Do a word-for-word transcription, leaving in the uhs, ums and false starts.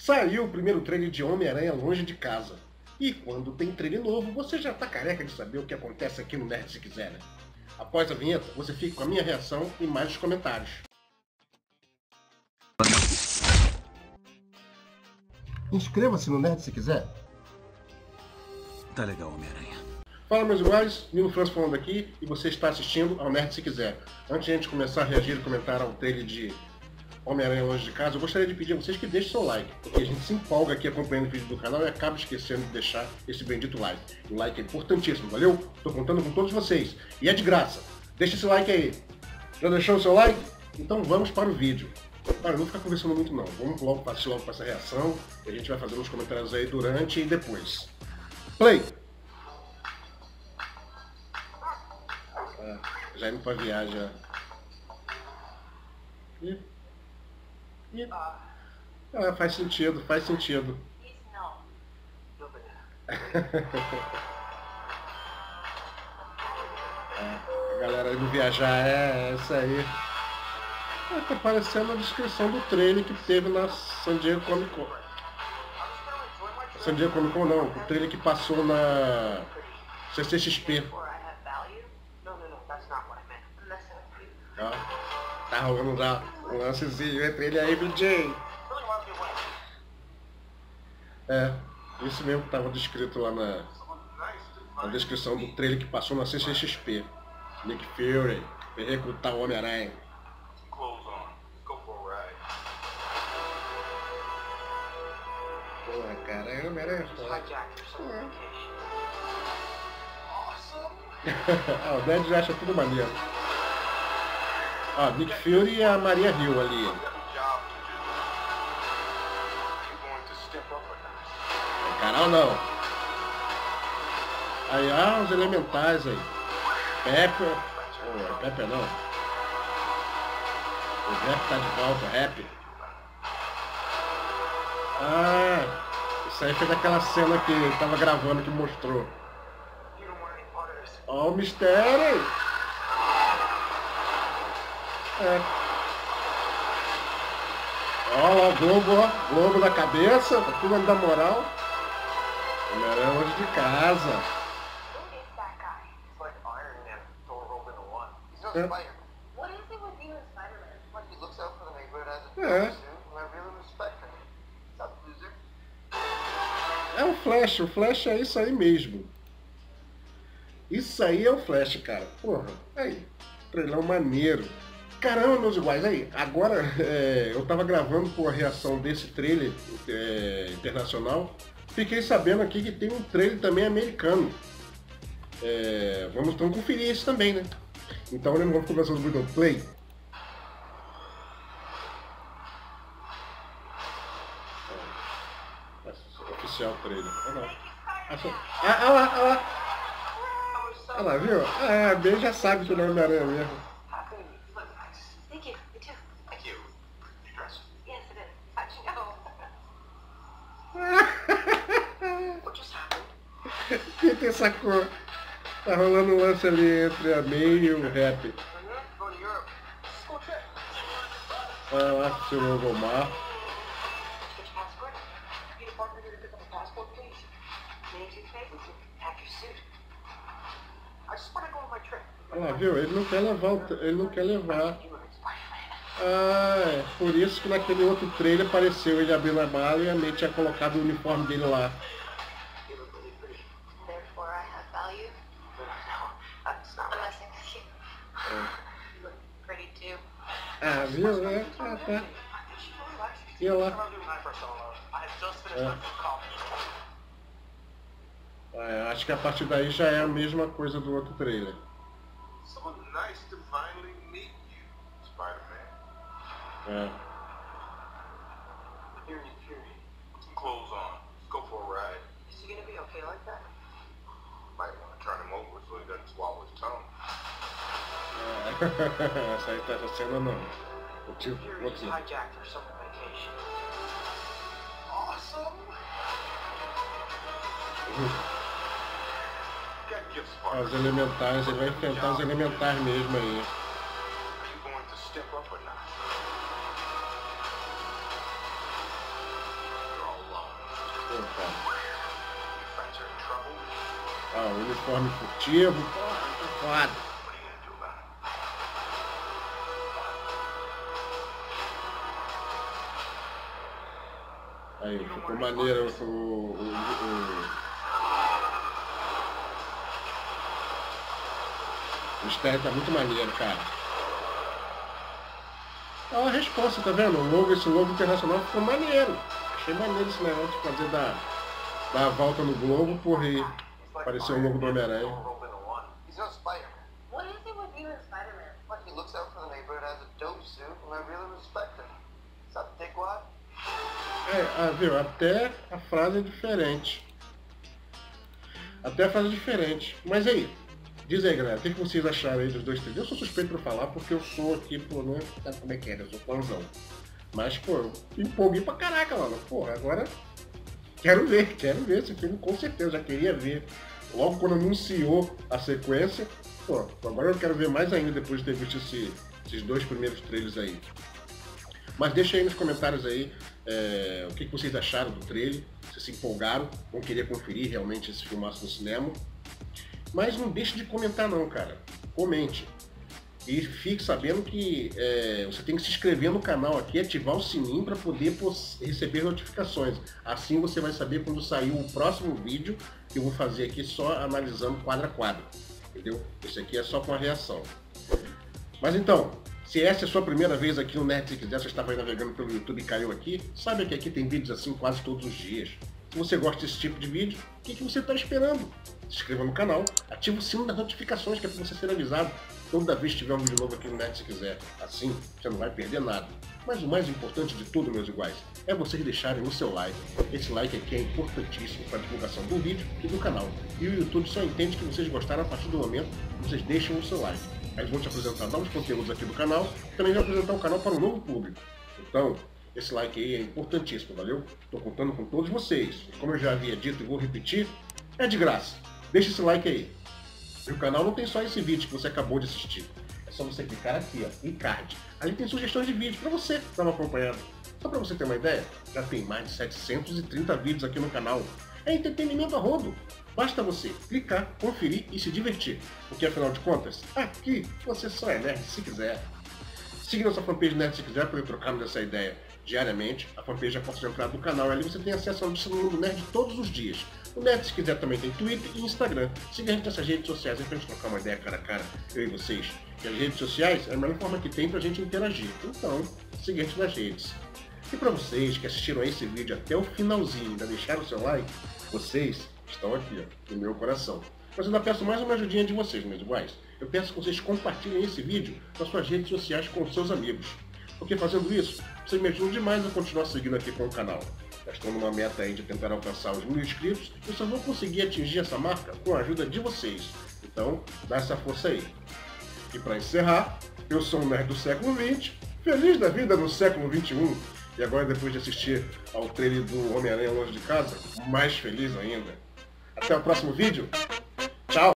Saiu o primeiro trailer de Homem-Aranha Longe de Casa. E quando tem trailer novo, você já tá careca de saber o que acontece aqui no Nerd Se Quiser, né? Após a vinheta, você fica com a minha reação e mais os comentários. Inscreva-se no Nerd Se Quiser. Tá legal, Homem-Aranha. Fala, meus iguais, Nilo Franz falando aqui e você está assistindo ao Nerd Se Quiser. Antes de a gente começar a reagir e comentar ao trailer de Homem-Aranha Longe de Casa, eu gostaria de pedir a vocês que deixem seu like, porque a gente se empolga aqui acompanhando o vídeo do canal e acaba esquecendo de deixar esse bendito like. O like é importantíssimo, valeu? Estou contando com todos vocês e é de graça. Deixa esse like aí. Já deixou o seu like? Então vamos para o vídeo. Cara, eu não vou ficar conversando muito não, vamos logo partir logo para essa reação e a gente vai fazer uns comentários aí durante e depois. Play! Ah, já indo pra viagem já. E... E... Ah, faz sentido, faz sentido. É, a galera indo viajar, é, é isso aí. Ah, tá parecendo a descrição do trailer que teve na San Diego Comic Con. San Diego Comic Con não, o trailer que passou na C C X P. Ah, tá rolando já um lancezinho entre ele e a M J. É, isso mesmo que tava descrito lá na, na descrição do trailer que passou na C C X P. Nick Fury, vai recrutar o Homem-Aranha. Porra, cara, é Homem-Aranha foda. Ah, o Ned já acha tudo maneiro. Ah, Nick Fury e a Maria Hill ali. Canal não. Aí, ah, os elementais aí. Pepper. Oh, Pepper não. O Happy tá de volta, Happy. Ah, isso aí foi daquela cena que eu tava gravando que mostrou. Ó, oh, o mistério aí. É. Ó, o globo, ó. Globo na cabeça, tá tudo da moral. Homem-Aranha Longe de Casa. É. É o Flash, o Flash é isso aí mesmo. Isso aí é o Flash, cara. Porra, aí, trelão maneiro. Caramba, meus iguais, aí, agora é, eu tava gravando com a reação desse trailer é, internacional, fiquei sabendo aqui que tem um trailer também americano. É, vamos então conferir isso também, né? Então né, vamos começar o vídeo play. É, oficial trailer. Ah, não. Ah, ah lá, ah lá. Ah lá, viu? Ah, bem já sabe que não é Homem-Aranha mesmo. Quem tem essa cor? Tá rolando um lance ali entre a May e o Happy. Olha lá que tirou o Gomar. Olha lá, viu? Ele não quer levar. Ele não quer levar. Ah, é por isso que naquele outro trailer apareceu ele abrindo a mala e a May tinha colocado o uniforme dele lá. Ah, viu, né? Ah, tá. E lá. É. Ah, acho que a partir daí já é a mesma coisa do outro trailer. É. Essa aí tá essa cena não. O tio, o tio. Ah, os elementais, ele vai enfrentar os elementais mesmo aí. cara. Ah, o uniforme furtivo. Foda. Aí, ficou maneiro o... o, o... O mistério tá muito maneiro, cara. Olha a resposta, tá vendo? O logo, esse logo internacional ficou maneiro. Achei maneiro esse negócio de fazer da, da volta no globo, porra, e apareceu o logo do Homem-Aranha. É, ah, viu? Até a frase é diferente. Até a frase é diferente. Mas aí, diz aí, galera, o que vocês acharam aí dos dois três? Eu sou suspeito pra falar porque eu sou aqui, pô, não sabe como é que é, eu sou fãzão. Mas, pô, eu empolguei pra caraca, mano. Porra, agora quero ver, quero ver esse filme, com certeza, já queria ver. Logo quando anunciou a sequência, pô, agora eu quero ver mais ainda depois de ter visto esse, esses dois primeiros trailers aí. Mas deixa aí nos comentários aí é, o que vocês acharam do trailer, se se empolgaram, vão querer conferir realmente esse filmaço no cinema. Mas não deixe de comentar não, cara. Comente. E fique sabendo que é, você tem que se inscrever no canal aqui, ativar o sininho para poder receber notificações. Assim você vai saber quando sair o próximo vídeo, que eu vou fazer aqui só analisando quadro a quadro. Entendeu? Esse aqui é só com a reação. Mas então, se essa é a sua primeira vez aqui no Nerd Se Quiser, você estava navegando pelo YouTube e caiu aqui, sabe que aqui tem vídeos assim quase todos os dias. Se você gosta desse tipo de vídeo, o que, que você está esperando? Se inscreva no canal, ative o sino das notificações, que é para você ser avisado toda vez que tiver um vídeo novo aqui no Nerd Se Quiser. Assim, você não vai perder nada. Mas o mais importante de tudo, meus iguais, é vocês deixarem o seu like. Esse like aqui é importantíssimo para a divulgação do vídeo e do canal. E o YouTube só entende que vocês gostaram a partir do momento que vocês deixam o seu like. Aí vão te apresentar novos conteúdos aqui do canal e também vão apresentar o canal para um novo público. Então, esse like aí é importantíssimo, valeu? Estou contando com todos vocês. Como eu já havia dito e vou repetir, é de graça. Deixa esse like aí. E o canal não tem só esse vídeo que você acabou de assistir. É só você clicar aqui, ó, em card. Ali tem sugestões de vídeo para você dar uma acompanhada. Só para você ter uma ideia, já tem mais de setecentos e trinta vídeos aqui no canal. É entretenimento a rodo. Basta você clicar, conferir e se divertir. Porque afinal de contas, aqui você só é nerd se quiser. Siga nossa fanpage Nerd Se Quiser para trocarmos essa ideia diariamente. A fanpage já posso entrar no canal e ali você tem acesso ao mundo nerd todos os dias. O Nerd Se Quiser também tem Twitter e Instagram. Siga a gente nessas redes sociais aí pra gente trocar uma ideia cara a cara, eu e vocês. E as redes sociais é a melhor forma que tem pra gente interagir. Então, siga a gente nas redes. E pra vocês que assistiram a esse vídeo até o finalzinho e ainda deixaram o seu like, vocês estão aqui, ó, no meu coração. Mas eu ainda peço mais uma ajudinha de vocês, meus iguais. Eu peço que vocês compartilhem esse vídeo nas suas redes sociais com os seus amigos. Porque fazendo isso, vocês me ajudam demais a continuar seguindo aqui com o canal. Nós estamos numa meta aí de tentar alcançar os mil inscritos e só vou conseguir atingir essa marca com a ajuda de vocês. Então, dá essa força aí. E para encerrar, eu sou um nerd do século vinte, feliz da vida no século vinte e um. E agora, depois de assistir ao trailer do Homem-Aranha Longe de Casa, mais feliz ainda. Até o próximo vídeo. Tchau!